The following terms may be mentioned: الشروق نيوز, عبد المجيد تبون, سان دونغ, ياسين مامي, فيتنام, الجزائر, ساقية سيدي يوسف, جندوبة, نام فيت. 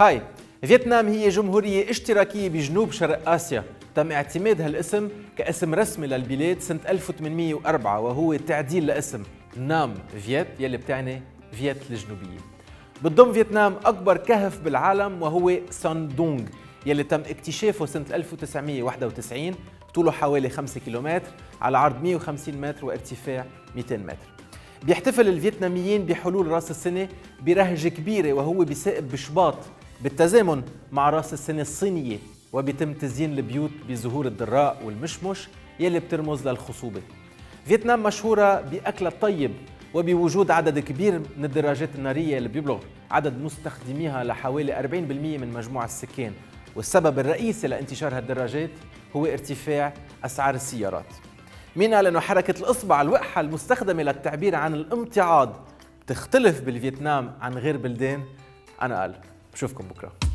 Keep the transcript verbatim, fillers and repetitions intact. هاي فيتنام هي جمهورية اشتراكية بجنوب شرق آسيا، تم اعتماد هالاسم كاسم رسمي للبلاد سنة ألف وثمانمئة وأربعة، وهو تعديل لاسم نام فيت يلي بتعني فيت الجنوبية. بتضم فيتنام أكبر كهف بالعالم وهو سان دونغ يلي تم اكتشافه سنة ألف وتسعمئة وواحد وتسعين، طوله حوالي خمسة كيلومتر على عرض مئة وخمسين متر وارتفاع مئتين متر. بيحتفل الفيتناميين بحلول راس السنة برهجة كبيرة وهو بيسائب بشباط بالتزامن مع راس السنة الصينية، وبيتم تزيين البيوت بزهور الدراء والمشمش يلي بترمز للخصوبة. فيتنام مشهورة بأكلها الطيب وبوجود عدد كبير من الدراجات النارية اللي بيبلغ عدد مستخدميها لحوالي أربعين بالمئة من مجموع السكان، والسبب الرئيسي لانتشار هالدراجات هو ارتفاع أسعار السيارات. مينا لأنه حركة الإصبع الوقحة المستخدمة للتعبير عن الامتعاض تختلف بالفيتنام عن غير بلدان. أنا قال بشوفكم بكرة.